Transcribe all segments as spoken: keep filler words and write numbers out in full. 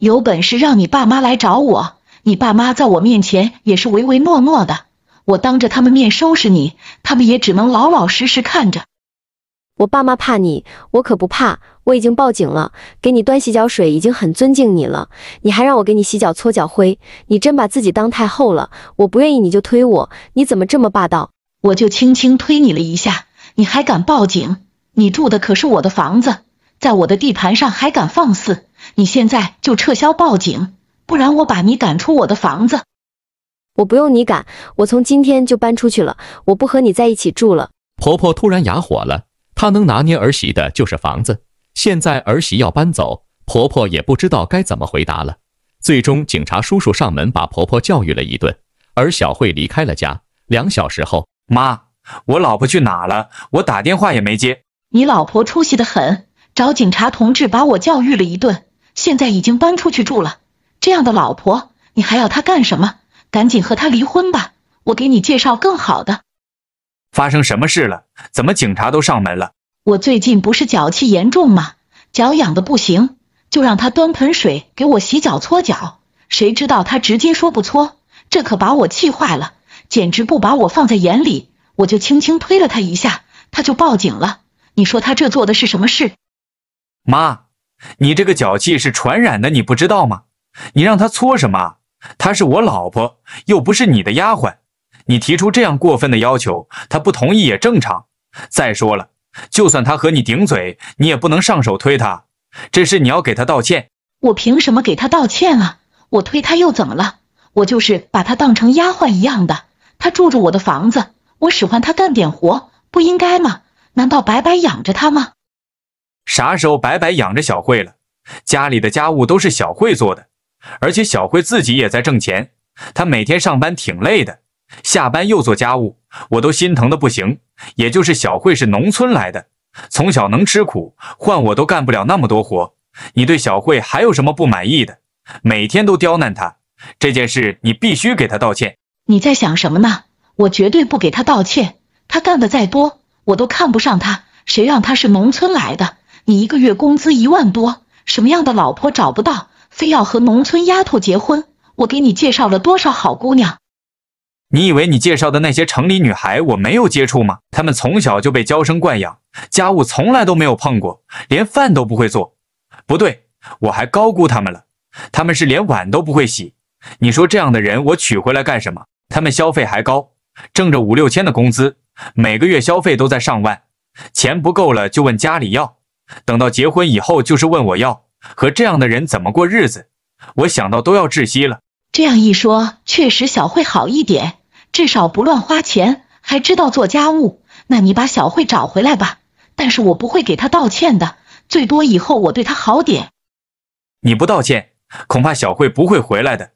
有本事让你爸妈来找我，你爸妈在我面前也是唯唯诺诺的，我当着他们面收拾你，他们也只能老老实实看着。我爸妈怕你，我可不怕，我已经报警了，给你端洗脚水已经很尊敬你了，你还让我给你洗脚搓脚灰，你真把自己当太后了，我不愿意你就推我，你怎么这么霸道？我就轻轻推你了一下，你还敢报警？你住的可是我的房子，在我的地盘上还敢放肆？你现在就撤销报警，不然我把你赶出我的房子。我不用你赶，我从今天就搬出去了，我不和你在一起住了。婆婆突然哑火了，她能拿捏儿媳的就是房子，现在儿媳要搬走，婆婆也不知道该怎么回答了。最终警察叔叔上门把婆婆教育了一顿，而小慧离开了家。两小时后，妈，我老婆去哪了？我打电话也没接。你老婆出息得很，找警察同志把我教育了一顿，现在已经搬出去住了，这样的老婆你还要她干什么？赶紧和她离婚吧，我给你介绍更好的。发生什么事了？怎么警察都上门了？我最近不是脚气严重吗？脚痒的不行，就让她端盆水给我洗脚搓脚，谁知道她直接说不搓，这可把我气坏了，简直不把我放在眼里，我就轻轻推了她一下，她就报警了。你说她这做的是什么事？妈，你这个脚气是传染的，你不知道吗？你让她搓什么？她是我老婆，又不是你的丫鬟，你提出这样过分的要求，她不同意也正常。再说了，就算她和你顶嘴，你也不能上手推她，这事你要给她道歉。我凭什么给她道歉啊？我推她又怎么了？我就是把她当成丫鬟一样的，她住着我的房子，我使唤她干点活，不应该吗？难道白白养着她吗？啥时候白白养着小慧了？家里的家务都是小慧做的，而且小慧自己也在挣钱，她每天上班挺累的，下班又做家务，我都心疼的不行。也就是小慧是农村来的，从小能吃苦，换我都干不了那么多活。你对小慧还有什么不满意的？每天都刁难她，这件事你必须给她道歉。你在想什么呢？我绝对不给她道歉，她干的再多，我都看不上她，谁让她是农村来的？你一个月工资一万多，什么样的老婆找不到，非要和农村丫头结婚？我给你介绍了多少好姑娘？你以为你介绍的那些城里女孩我没有接触吗？她们从小就被娇生惯养，家务从来都没有碰过，连饭都不会做。不对，我还高估她们了，她们是连碗都不会洗。你说这样的人我娶回来干什么？她们消费还高，挣着五六千的工资，每个月消费都在上万，钱不够了就问家里要，等到结婚以后就是问我要，和这样的人怎么过日子？我想到都要窒息了。这样一说，确实小慧好一点，至少不乱花钱，还知道做家务。那你把小慧找回来吧，但是我不会给她道歉的，最多以后我对她好点。你不道歉，恐怕小慧不会回来的。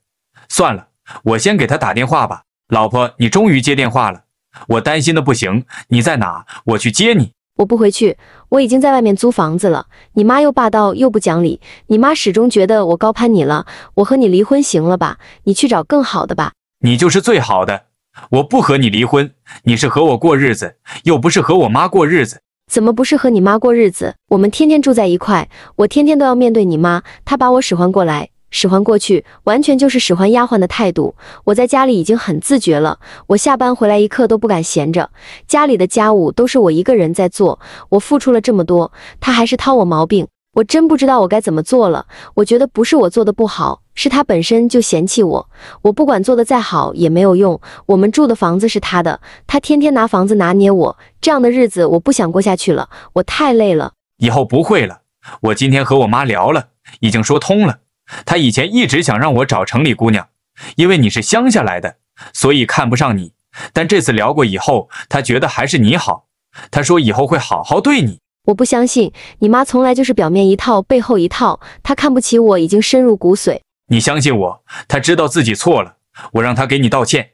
算了，我先给她打电话吧。老婆，你终于接电话了，我担心的不行，你在哪？我去接你。我不回去，我已经在外面租房子了。你妈又霸道又不讲理，你妈始终觉得我高攀你了。我和你离婚行了吧？你去找更好的吧。你就是最好的，我不和你离婚。你是和我过日子，又不是和我妈过日子。怎么不是和你妈过日子？我们天天住在一块，我天天都要面对你妈，她把我使唤过来，使唤过去，完全就是使唤丫鬟的态度。我在家里已经很自觉了，我下班回来一刻都不敢闲着，家里的家务都是我一个人在做，我付出了这么多，她还是掏我毛病，我真不知道我该怎么做了。我觉得不是我做的不好，是她本身就嫌弃我，我不管做的再好也没有用。我们住的房子是她的，她天天拿房子拿捏我，这样的日子我不想过下去了，我太累了。以后不会了，我今天和我妈聊了，已经说通了。他以前一直想让我找城里姑娘，因为你是乡下来的，所以看不上你。但这次聊过以后，他觉得还是你好，他说以后会好好对你。我不相信，你妈从来就是表面一套背后一套，她看不起我已经深入骨髓。你相信我，她知道自己错了，我让她给你道歉。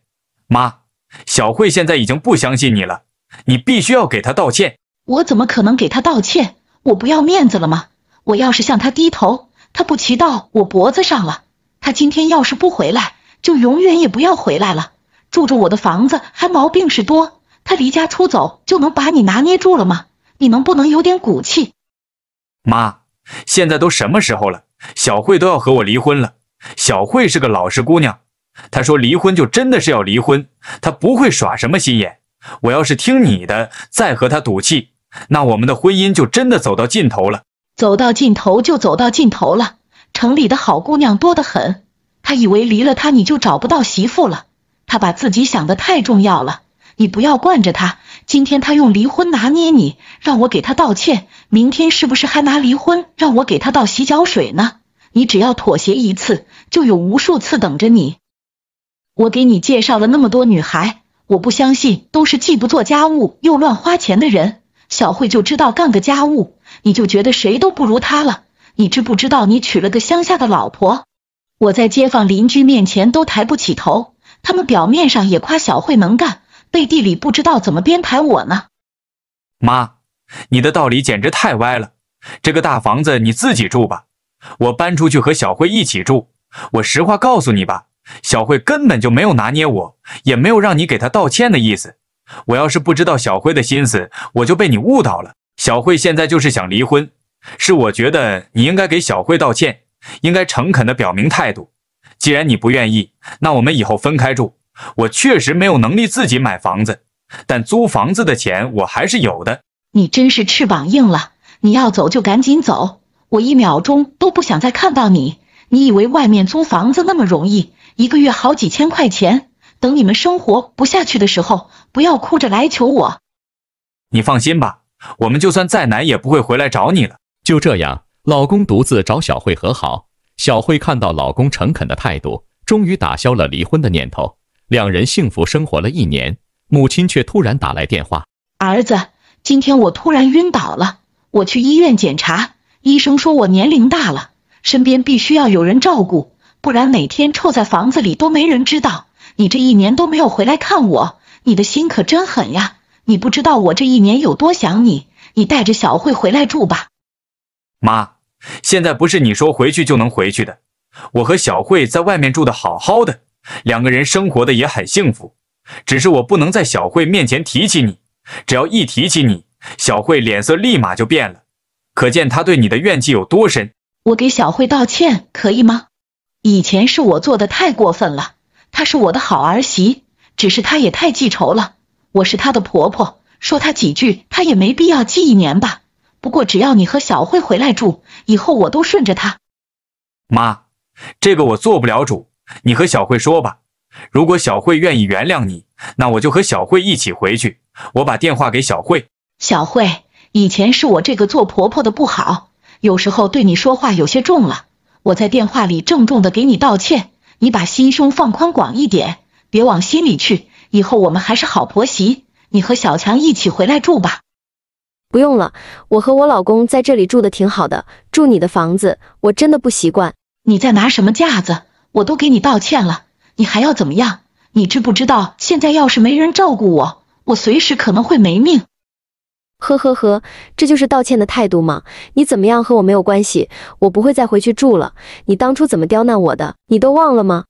妈，小慧现在已经不相信你了，你必须要给她道歉。我怎么可能给她道歉？我不要面子了吗？我要是向她低头，他不骑到我脖子上了。他今天要是不回来，就永远也不要回来了。住着我的房子还毛病是多，他离家出走就能把你拿捏住了吗？你能不能有点骨气？妈，现在都什么时候了，小慧都要和我离婚了。小慧是个老实姑娘，她说离婚就真的是要离婚，她不会耍什么心眼。我要是听你的，再和她赌气，那我们的婚姻就真的走到尽头了。走到尽头就走到尽头了。城里的好姑娘多得很，她以为离了她你就找不到媳妇了，她把自己想得太重要了。你不要惯着她，今天她用离婚拿捏你，让我给她道歉，明天是不是还拿离婚让我给她倒洗脚水呢？你只要妥协一次，就有无数次等着你。我给你介绍了那么多女孩，我不相信都是既不做家务又乱花钱的人。小慧就知道干个家务，你就觉得谁都不如她了。你知不知道你娶了个乡下的老婆？我在街坊邻居面前都抬不起头，他们表面上也夸小慧能干，背地里不知道怎么编排我呢。妈，你的道理简直太歪了。这个大房子你自己住吧，我搬出去和小慧一起住。我实话告诉你吧，小慧根本就没有拿捏我，也没有让你给她道歉的意思。我要是不知道小慧的心思，我就被你误导了。小慧现在就是想离婚，是我觉得你应该给小慧道歉，应该诚恳地表明态度。既然你不愿意，那我们以后分开住。我确实没有能力自己买房子，但租房子的钱我还是有的。你真是翅膀硬了，你要走就赶紧走，我一秒钟都不想再看到你。你以为外面租房子那么容易，一个月好几千块钱。等你们生活不下去的时候，不要哭着来求我。你放心吧，我们就算再难也不会回来找你了。就这样，老公独自找小慧和好。小慧看到老公诚恳的态度，终于打消了离婚的念头。两人幸福生活了一年，母亲却突然打来电话：“儿子，今天我突然晕倒了，我去医院检查，医生说我年龄大了，身边必须要有人照顾，不然每天臭在房子里都没人知道。你这一年都没有回来看我，你的心可真狠呀！你不知道我这一年有多想你，你带着小慧回来住吧。”妈，现在不是你说回去就能回去的。我和小慧在外面住得好好的，两个人生活的也很幸福。只是我不能在小慧面前提起你，只要一提起你，小慧脸色立马就变了，可见她对你的怨气有多深。我给小慧道歉可以吗？以前是我做的太过分了，她是我的好儿媳，只是她也太记仇了。我是她的婆婆，说她几句她也没必要记一年吧。不过只要你和小慧回来住，以后我都顺着她。妈，这个我做不了主，你和小慧说吧。如果小慧愿意原谅你，那我就和小慧一起回去。我把电话给小慧。小慧，以前是我这个做婆婆的不好，有时候对你说话有些重了。我在电话里郑重的给你道歉，你把心胸放宽广一点，别往心里去。以后我们还是好婆媳，你和小强一起回来住吧。不用了，我和我老公在这里住的挺好的，住你的房子，我真的不习惯。你在拿什么架子？我都给你道歉了，你还要怎么样？你知不知道现在要是没人照顾我，我随时可能会没命。呵呵呵，这就是道歉的态度吗？你怎么样和我没有关系，我不会再回去住了。你当初怎么刁难我的，你都忘了吗？